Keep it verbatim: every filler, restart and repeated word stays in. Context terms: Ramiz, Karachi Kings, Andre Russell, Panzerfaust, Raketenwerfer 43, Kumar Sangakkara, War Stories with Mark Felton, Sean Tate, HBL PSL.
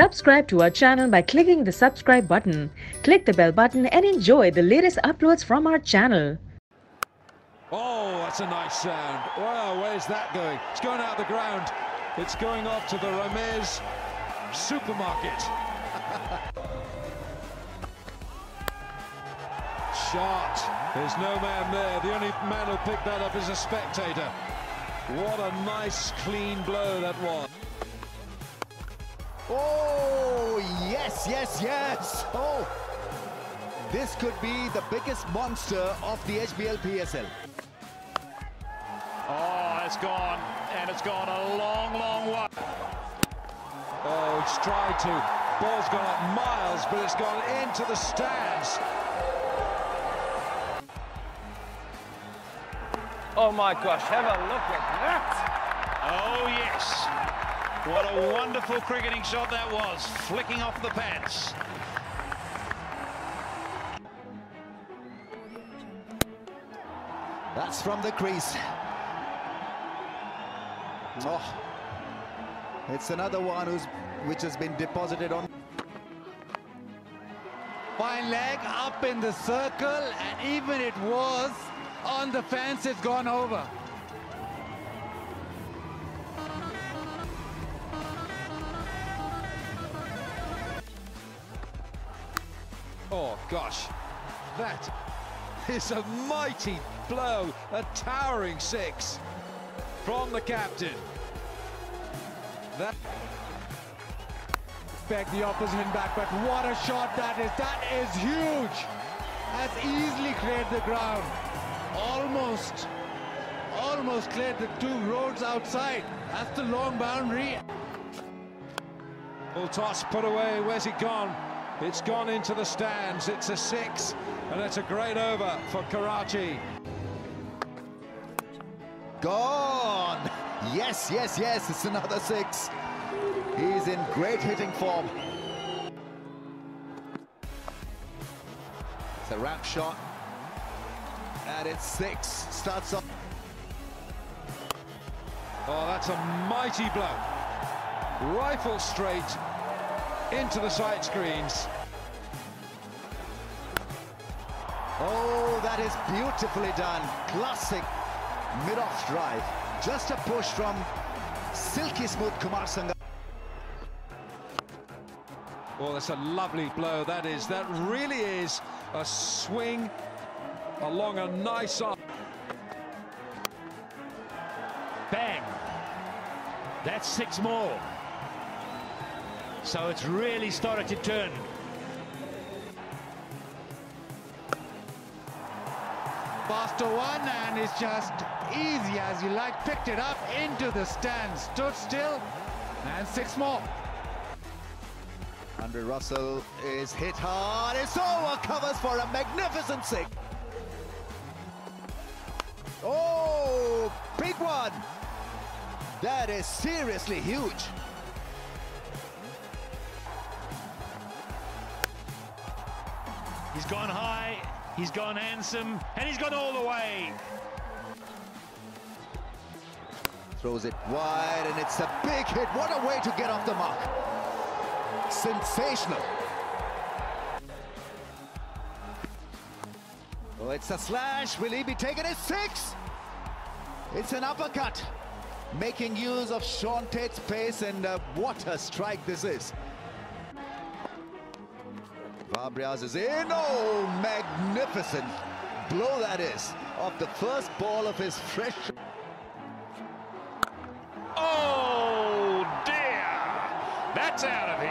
Subscribe to our channel by clicking the subscribe button. Click the bell button and enjoy the latest uploads from our channel. Oh, that's a nice sound. Wow, where's that going? It's going out of the ground. It's going off to the Ramiz supermarket. Shot. There's no man there. The only man who picked that up is a spectator. What a nice, clean blow that was. Oh, yes, yes, yes. Oh, this could be the biggest monster of the H B L P S L. Oh, it's gone, and it's gone a long, long way. Oh, it's tried to. Ball's gone up miles, but it's gone into the stands. Oh my gosh, have a look at that. Oh yes. What a wonderful cricketing shot that was, flicking off the pads. That's from the crease. Oh, it's another one who's which has been deposited on. Fine leg up in the circle, and even it was on the fence, it's gone over. Oh gosh, that is a mighty blow, a towering six from the captain. That back the opposition back, but what a shot that is. That is huge. That's easily cleared the ground. Almost, almost cleared the two roads outside. That's the long boundary. Full toss put away. Where's it gone? It's gone into the stands. It's a six, and it's a great over for Karachi. Gone. Yes, yes, yes. It's another six. He's in great hitting form. It's a wrap shot. And it's six, starts off. Oh, that's a mighty blow. Rifle straight into the side screens. Oh, that is beautifully done. Classic mid-off drive. Just a push from silky smooth Kumar Sangakkara. Oh, that's a lovely blow. That is, that really is a swing along a nice arc. Bang! That's six more. So it's really started to turn. Faster one, and it's just easy as you like. Picked it up into the stand, stood still, and six more. Andre Russell is hit hard. It's over, covers for a magnificent six. Oh, big one. That is seriously huge. He's gone high, he's gone handsome, and he's gone all the way. Throws it wide, and it's a big hit. What a way to get off the mark. Sensational. Oh, it's a slash. Will he be taking his six? It's an uppercut, making use of Sean Tate's pace, and uh, what a strike this is. Vabriaz is in. Oh, magnificent blow that is, of the first ball of his fresh. Oh dear, that's out of here.